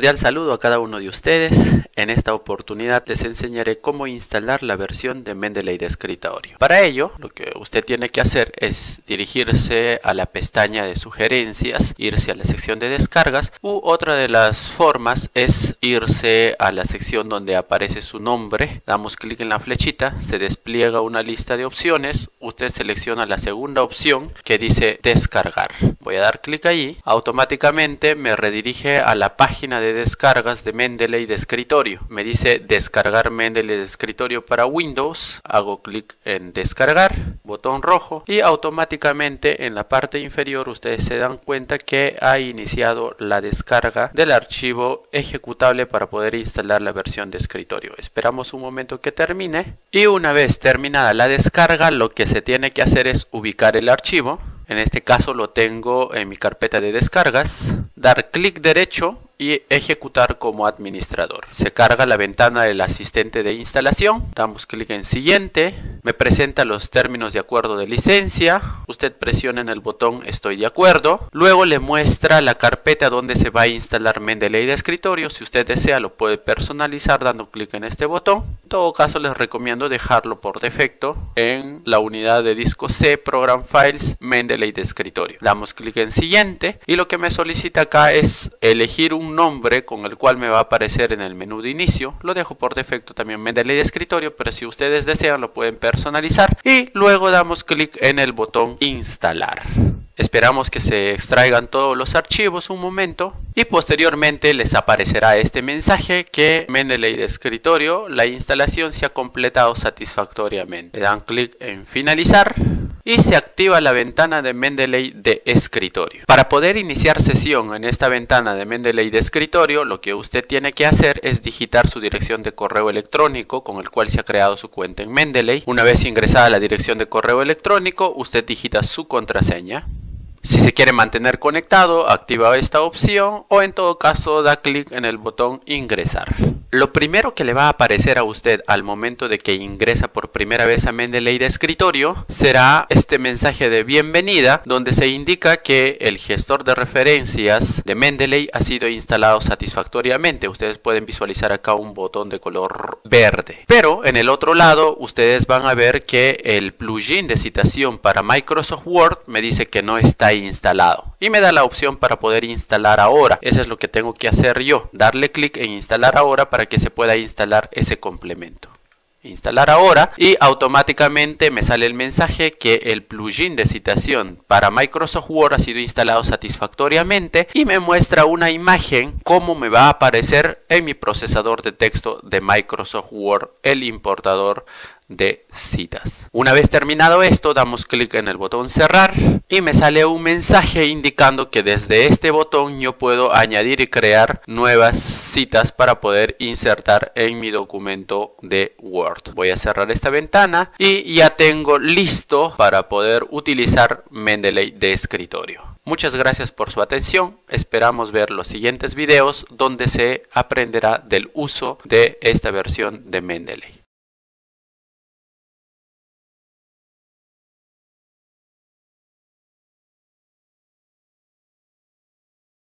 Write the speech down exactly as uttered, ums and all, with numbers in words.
cordial saludo a cada uno de ustedes. En esta oportunidad les enseñaré cómo instalar la versión de Mendeley de escritorio. Para ello, lo que usted tiene que hacer es dirigirse a la pestaña de sugerencias, irse a la sección de descargas, u otra de las formas es irse a la sección donde aparece su nombre, damos clic en la flechita, se despliega una lista de opciones, usted selecciona la segunda opción que dice descargar. Voy a dar clic allí, automáticamente me redirige a la página de descargas de Mendeley de escritorio. Me dice descargar Mendeley de escritorio para Windows. Hago clic en descargar, botón rojo, y automáticamente en la parte inferior ustedes se dan cuenta que ha iniciado la descarga del archivo ejecutable para poder instalar la versión de escritorio. Esperamos un momento que termine y una vez terminada la descarga lo que se tiene que hacer es ubicar el archivo. En este caso lo tengo en mi carpeta de descargas, dar clic derecho y ejecutar como administrador. Se carga la ventana del asistente de instalación, damos clic en siguiente, me presenta los términos de acuerdo de licencia, usted presiona en el botón estoy de acuerdo, luego le muestra la carpeta donde se va a instalar Mendeley de escritorio, si usted desea lo puede personalizar dando clic en este botón. En todo caso les recomiendo dejarlo por defecto en la unidad de disco C, Program Files, Mendeley de escritorio. Damos clic en siguiente y lo que me solicita acá es elegir un nombre con el cual me va a aparecer en el menú de inicio. Lo dejo por defecto también Mendeley de escritorio, pero si ustedes desean lo pueden personalizar y luego damos clic en el botón instalar. Esperamos que se extraigan todos los archivos un momento y posteriormente les aparecerá este mensaje que Mendeley de escritorio, la instalación se ha completado satisfactoriamente. Le dan clic en finalizar y se activa la ventana de Mendeley de escritorio. Para poder iniciar sesión en esta ventana de Mendeley de escritorio, lo que usted tiene que hacer es digitar su dirección de correo electrónico con el cual se ha creado su cuenta en Mendeley. Una vez ingresada la dirección de correo electrónico, usted digita su contraseña. Si se quiere mantener conectado, activa esta opción o en todo caso da clic en el botón ingresar. Lo primero que le va a aparecer a usted al momento de que ingresa por primera vez a Mendeley de escritorio será este mensaje de bienvenida donde se indica que el gestor de referencias de Mendeley ha sido instalado satisfactoriamente. Ustedes pueden visualizar acá un botón de color verde. Pero en el otro lado ustedes van a ver que el plugin de citación para Microsoft Word me dice que no está instalado y me da la opción para poder instalar ahora. Eso es lo que tengo que hacer yo, darle clic en instalar ahora para que se pueda instalar ese complemento. Instalar ahora y automáticamente me sale el mensaje que el plugin de citación para Microsoft Word ha sido instalado satisfactoriamente y me muestra una imagen cómo me va a aparecer en mi procesador de texto de Microsoft Word, el importador de citas. Una vez terminado esto, damos clic en el botón cerrar y me sale un mensaje indicando que desde este botón yo puedo añadir y crear nuevas citas para poder insertar en mi documento de Word. Voy a cerrar esta ventana y ya tengo listo para poder utilizar Mendeley de escritorio. Muchas gracias por su atención, esperamos ver los siguientes videos donde se aprenderá del uso de esta versión de Mendeley.